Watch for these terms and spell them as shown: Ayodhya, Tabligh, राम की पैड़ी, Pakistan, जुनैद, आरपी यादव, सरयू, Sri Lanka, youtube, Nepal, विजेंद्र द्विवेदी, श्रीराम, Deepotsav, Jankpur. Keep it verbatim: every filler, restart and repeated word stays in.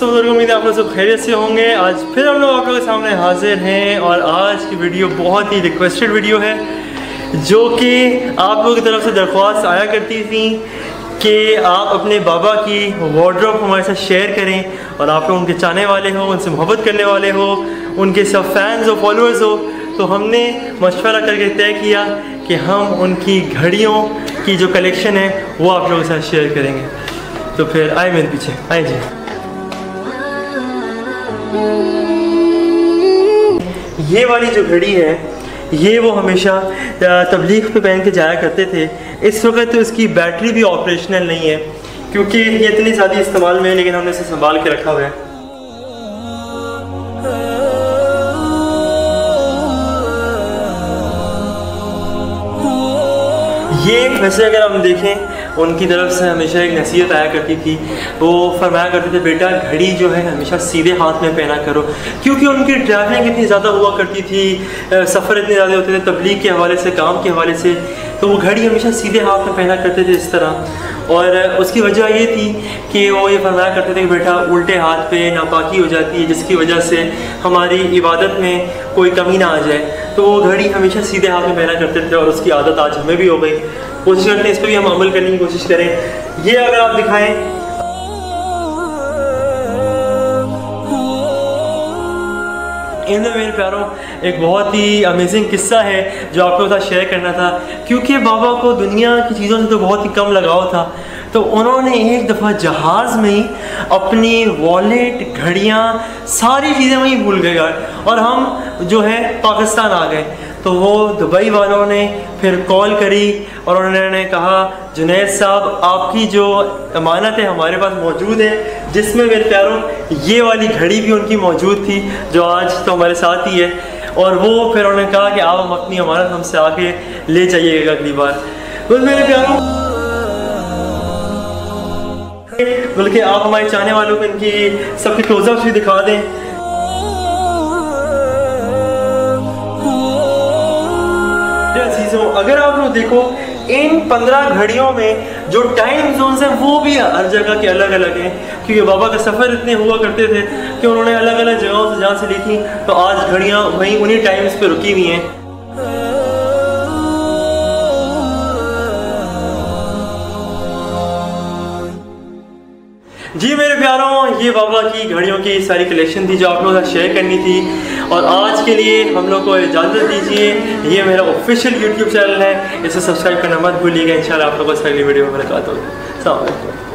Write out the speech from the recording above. दोस्तों बुजुर्गों, उम्मीद है आप लोग सब खैरियत से होंगे। आज फिर हम लोग आप लोगों के सामने हाजिर हैं और आज की वीडियो बहुत ही रिक्वेस्टेड वीडियो है, जो कि आप लोगों की तरफ से दरख्वास्त आया करती थी कि आप अपने बाबा की वार्डरोब हमारे साथ शेयर करें। और आप लोग उनके चाहने वाले हो, उनसे मोहब्बत करने वाले हो, उनके सब फैंस हो, फॉलोअर्स हो, तो हमने मशवरा करके तय किया कि हम उनकी घड़ियों की जो कलेक्शन है वो आप लोगों के साथ शेयर करेंगे। तो फिर आए मेरे पीछे, आए जी। ये वाली जो घड़ी है ये वो हमेशा तबलीग पे पहन के जाया करते थे। इस वक्त तो इसकी बैटरी भी ऑपरेशनल नहीं है क्योंकि ये इतनी ज़्यादा इस्तेमाल में है, लेकिन हमने इसे संभाल के रखा हुआ है। ये वैसे अगर हम देखें, उनकी तरफ से हमेशा एक नसीहत आया करती थी। वो फरमाया करते थे, बेटा घड़ी जो है हमेशा सीधे हाथ में पहना करो, क्योंकि उनकी ट्रैवलिंग इतनी ज़्यादा हुआ करती थी, सफ़र इतने ज़्यादा होते थे तबलीग के हवाले से, काम के हवाले से, तो वो घड़ी हमेशा सीधे हाथ में पहना करते थे इस तरह। और उसकी वजह ये थी कि वो ये फरमाया करते थे कि बेटा उल्टे हाथ पे नापाकी हो जाती है, जिसकी वजह से हमारी इबादत में कोई कमी ना आ जाए। तो वो घड़ी हमेशा सीधे हाथ में पहना करते थे और उसकी आदत आज हमें भी हो गई। कोशिश करते हैं इस पर भी हम अमल करने की कोशिश करें। ये अगर आप दिखाएँ, इन मेरे प्यारों, एक बहुत ही अमेजिंग किस्सा है जो आपके साथ शेयर करना था। क्योंकि बाबा को दुनिया की चीज़ों से तो बहुत ही कम लगाव था, तो उन्होंने एक दफ़ा जहाज़ में ही अपनी वॉलेट, घड़ियाँ, सारी चीज़ें वहीं भूल गए यार, और हम जो है पाकिस्तान आ गए। तो वो दुबई वालों ने फिर कॉल करी और उन्होंने कहा, जुनैद साहब आपकी जो अमानत है हमारे पास मौजूद है, जिसमें मेरे प्यारों ये वाली घड़ी भी उनकी मौजूद थी जो आज तो हमारे साथ ही है। और वो फिर उन्होंने कहा कि आप अपनी अमानत हमसे आके ले जाइएगा अगली बार। तो मेरे प्यारों, बल्कि आप हमारे चाहने वालों को इनकी सबके क्लोजअप्स भी दिखा दें। अगर आप लोग देखो, इन पंद्रह घड़ियों में जो टाइम जोन्स हैं वो भी हर जगह के अलग अलग हैं, क्योंकि बाबा का सफ़र इतने हुआ करते थे कि उन्होंने अलग अलग जगहों से जहाँ से ली थी, तो आज घड़ियाँ वहीं उन्हीं टाइम्स पे रुकी हुई हैं। जी मेरे प्यारों, ये बाबा की घड़ियों की सारी कलेक्शन थी जो आप लोगों से शेयर करनी थी। और आज के लिए हम लोग को इजाज़त दीजिए। ये मेरा ऑफिशियल यूट्यूब चैनल है, इसे सब्सक्राइब करना मत भूलिएगा। इंशाल्लाह आप लोगों से अगली वीडियो में मुलाकात होगी। अस्सलाम वालेकुम।